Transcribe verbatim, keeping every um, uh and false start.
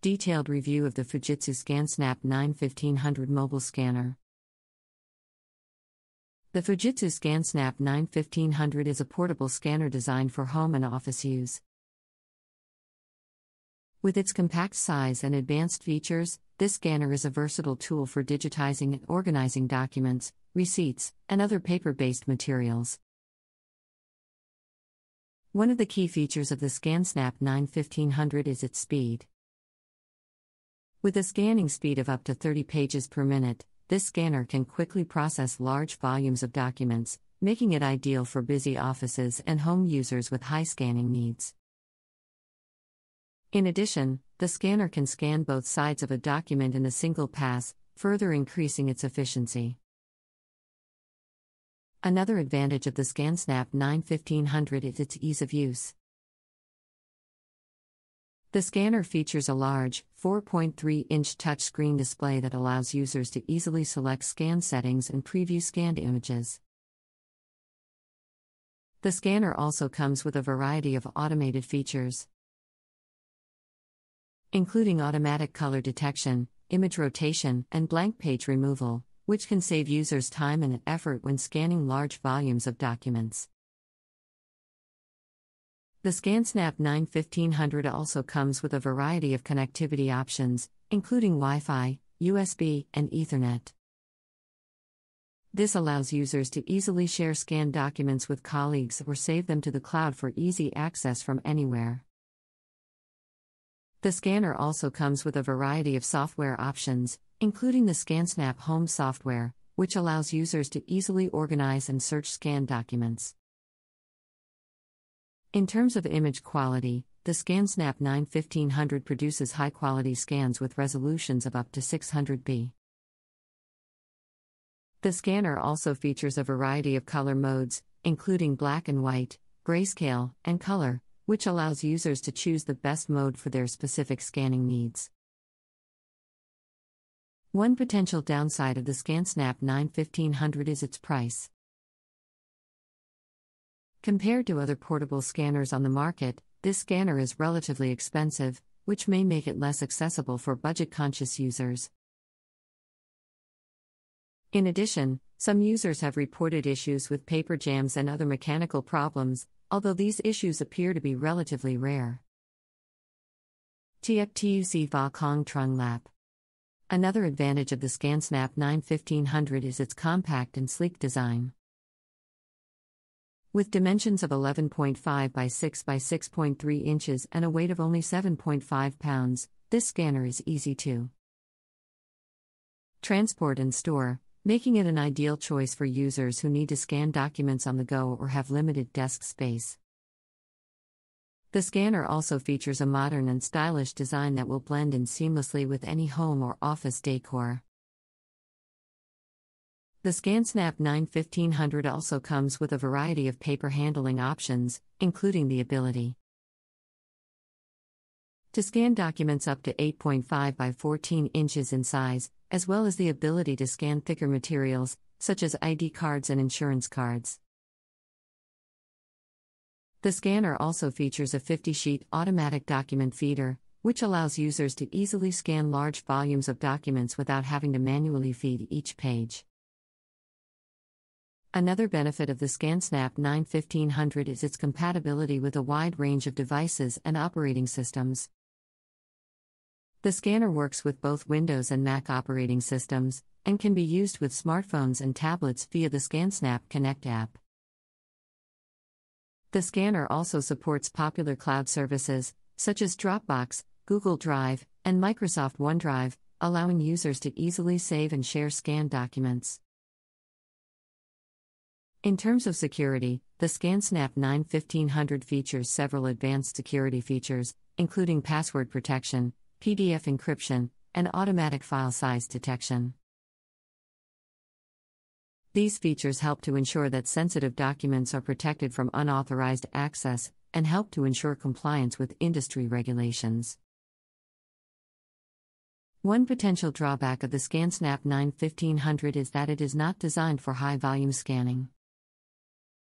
Detailed review of the Fujitsu ScanSnap nine fifteen hundred mobile scanner. The Fujitsu ScanSnap nine fifteen hundred is a portable scanner designed for home and office use. With its compact size and advanced features, this scanner is a versatile tool for digitizing and organizing documents, receipts, and other paper-based materials. One of the key features of the ScanSnap nine fifteen hundred is its speed. With a scanning speed of up to thirty pages per minute, this scanner can quickly process large volumes of documents, making it ideal for busy offices and home users with high scanning needs. In addition, the scanner can scan both sides of a document in a single pass, further increasing its efficiency. Another advantage of the ScanSnap nine fifteen hundred is its ease of use. The scanner features a large, four point three inch touchscreen display that allows users to easily select scan settings and preview scanned images. The scanner also comes with a variety of automated features, including automatic color detection, image rotation, and blank page removal, which can save users time and effort when scanning large volumes of documents. The ScanSnap nine fifteen hundred also comes with a variety of connectivity options, including Wi-Fi, U S B, and Ethernet. This allows users to easily share scanned documents with colleagues or save them to the cloud for easy access from anywhere. The scanner also comes with a variety of software options, including the ScanSnap Home software, which allows users to easily organize and search scanned documents. In terms of image quality, the ScanSnap nine fifteen hundred produces high-quality scans with resolutions of up to six hundred p. The scanner also features a variety of color modes, including black and white, grayscale, and color, which allows users to choose the best mode for their specific scanning needs. One potential downside of the ScanSnap nine fifteen hundred is its price. Compared to other portable scanners on the market, this scanner is relatively expensive, which may make it less accessible for budget-conscious users. In addition, some users have reported issues with paper jams and other mechanical problems, although these issues appear to be relatively rare. T F T U C Va Kong Trung Lap. Another advantage of the ScanSnap nine fifteen hundred is its compact and sleek design. With dimensions of eleven point five by six by six point three inches and a weight of only seven point five pounds, this scanner is easy to transport and store, making it an ideal choice for users who need to scan documents on the go or have limited desk space. The scanner also features a modern and stylish design that will blend in seamlessly with any home or office decor. The ScanSnap nine fifteen hundred also comes with a variety of paper handling options, including the ability to scan documents up to eight point five by fourteen inches in size, as well as the ability to scan thicker materials, such as I D cards and insurance cards. The scanner also features a fifty sheet automatic document feeder, which allows users to easily scan large volumes of documents without having to manually feed each page. Another benefit of the ScanSnap nine fifteen hundred is its compatibility with a wide range of devices and operating systems. The scanner works with both Windows and Mac operating systems, and can be used with smartphones and tablets via the ScanSnap Connect app. The scanner also supports popular cloud services, such as Dropbox, Google Drive, and Microsoft OneDrive, allowing users to easily save and share scanned documents. In terms of security, the ScanSnap nine fifteen hundred features several advanced security features, including password protection, P D F encryption, and automatic file size detection. These features help to ensure that sensitive documents are protected from unauthorized access, and help to ensure compliance with industry regulations. One potential drawback of the ScanSnap nine fifteen hundred is that it is not designed for high-volume scanning.